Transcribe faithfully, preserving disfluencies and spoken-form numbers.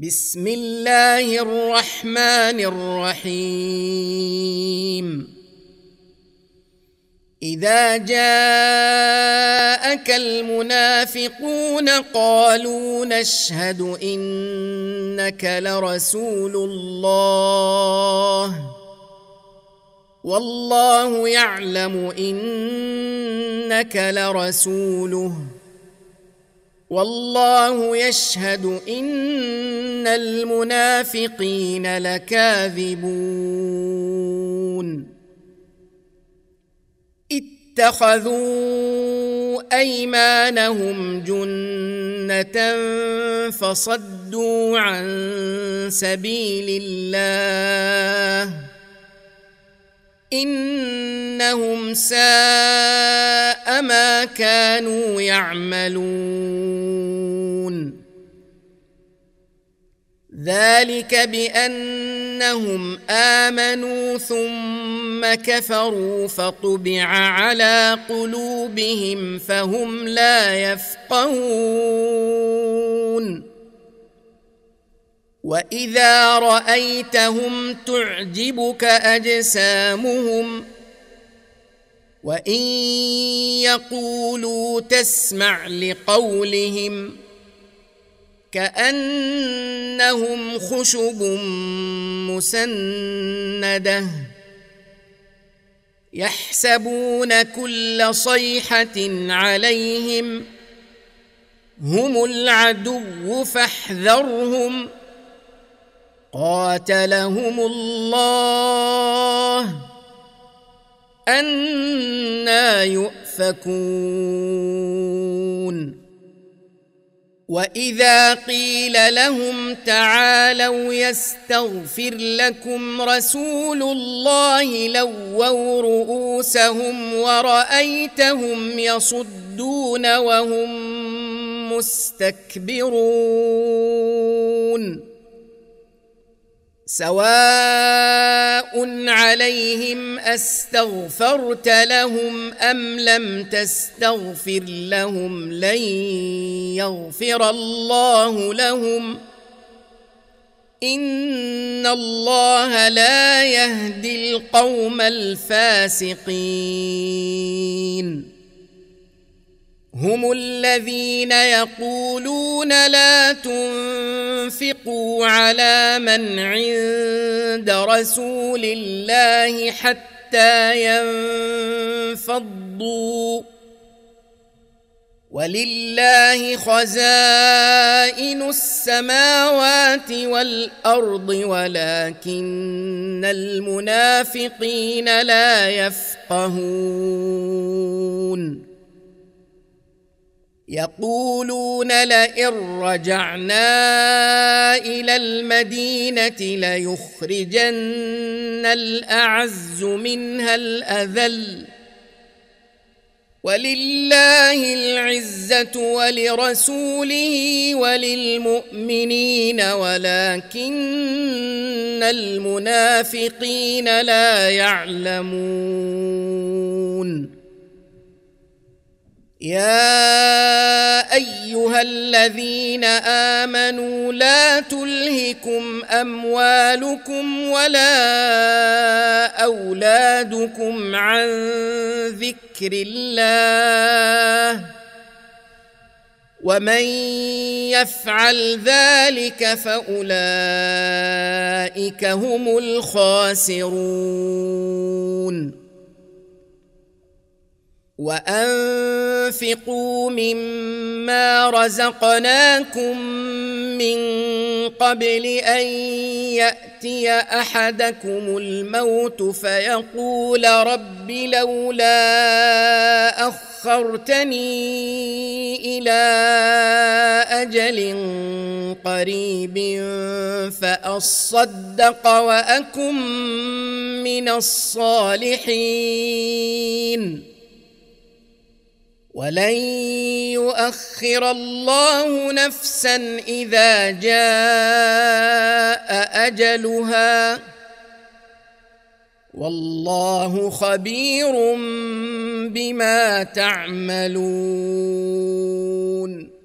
بسم الله الرحمن الرحيم. إذا جاءك المنافقون قالوا نشهد إنك لرسول الله والله يعلم إنك لرسوله والله يشهد إن المنافقين لكاذبون. اتخذوا أيمانهم جنة فصدوا عن سبيل الله إنهم ساء ما كانوا يعملون. ذلك بأنهم آمنوا ثم كفروا فطبع على قلوبهم فهم لا يفقهون. وإذا رأيتهم تعجبك أجسامهم وإن يقولوا تسمع لقولهم كأنهم خشب مسندة يحسبون كل صيحة عليهم هم العدو فاحذرهم قاتلهم الله أنى يؤفكون. وإذا قيل لهم تعالوا يستغفر لكم رسول الله لووا رؤوسهم ورأيتهم يصدون وهم مستكبرون. سواء عليهم أستغفرت لهم أم لم تستغفر لهم لن يغفر الله لهم إن الله لا يهدي القوم الفاسقين. هم الذين يقولون لا تنفقوا على من عند رسول الله حتى ينفضوا ولله خزائن السماوات والأرض ولكن المنافقين لا يفقهون. يقولون لئن رجعنا إلى المدينة ليخرجن الأعز منها الأذل ولله العزة ولرسوله وللمؤمنين ولكن المنافقين لا يعلمون. يا أيها الذين آمنوا لا تلهكم أموالكم ولا أولادكم عن ذكر الله ومن يفعل ذلك فأولئك هم الخاسرون. وأنفقوا مما رزقناكم من قبل أن يأتي أحدكم الموت فيقول رب لولا أخرتني إلى أجل قريب فأصدق وأكن من الصالحين. ولن يؤخر الله نفسا إذا جاء أجلها والله خبير بما تعملون.